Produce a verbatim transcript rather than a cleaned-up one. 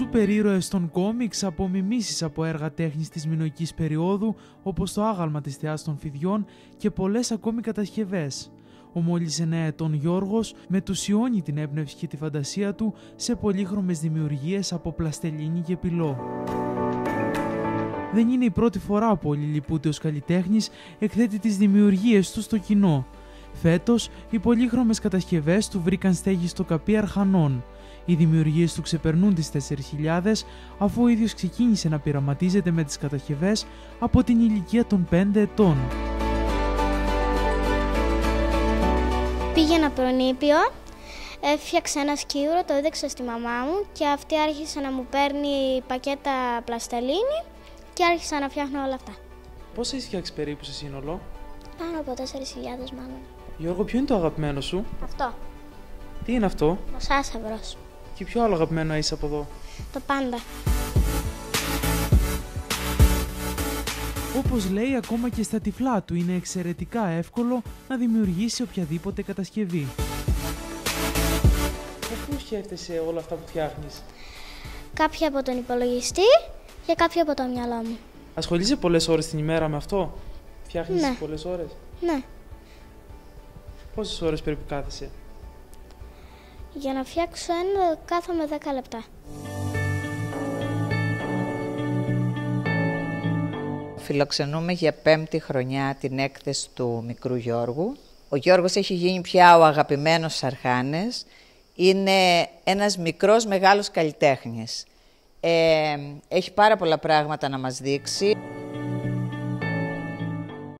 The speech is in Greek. σούπερ ήρωες των κόμιξ από μιμήσεις από έργα τέχνης της μινωικής περίοδου όπως το άγαλμα της θεάς των φιδιών και πολλές ακόμη κατασκευές. Ο μόλις εννέα ετών Γιώργος μετουσιώνει την έμπνευση και τη φαντασία του σε πολύχρωμες δημιουργίες από πλαστελίνη και πυλό. Δεν είναι η πρώτη φορά που ο λιλιπούτιος καλλιτέχνης εκθέτει τις δημιουργίες του στο κοινό. Φέτος, οι πολύχρωμες κατασκευές του βρήκαν στέγη στο καπί Αρχανών. Οι δημιουργίες του ξεπερνούν τις τέσσερις χιλιάδες, αφού ο ίδιος ξεκίνησε να πειραματίζεται με τις κατασκευές από την ηλικία των πέντε ετών. Πήγαινα προνήπιο, έφτιαξα ένα σκύουρο, το έδειξα στη μαμά μου και αυτή άρχισε να μου παίρνει πακέτα πλαστελίνη και άρχισα να φτιάχνω όλα αυτά. Πόσα έχεις φτιάξει περίπου σε σύνολο? Πάνω από τέσσερις χιλιάδες μάλλον. Γιώργο, ποιο είναι το αγαπημένο σου? Αυτό. Τι είναι αυτό? Ο Σάσσευρος. Και ποιο άλλο αγαπημένο είσαι από εδώ? Το πάντα. Όπως λέει, ακόμα και στα τυφλά του είναι εξαιρετικά εύκολο να δημιουργήσει οποιαδήποτε κατασκευή. Πού σκέφτεσαι όλα αυτά που φτιάχνεις? Κάποια από τον υπολογιστή και κάποια από το μυαλό μου. Ασχολείσαι πολλές ώρες την ημέρα με αυτό? Φτιάχνεις ναι. πολλές ώρες? Ναι. Πόσες ώρες περίπου κάθεσαι? Για να φτιάξω ένα, κάθομαι δέκα λεπτά. Φιλοξενούμε για πέμπτη χρονιά την έκθεση του μικρού Γιώργου. Ο Γιώργος έχει γίνει πια ο αγαπημένος Αρχάνες. Είναι ένας μικρός μεγάλος καλλιτέχνης. Ε, έχει πάρα πολλά πράγματα να μας δείξει.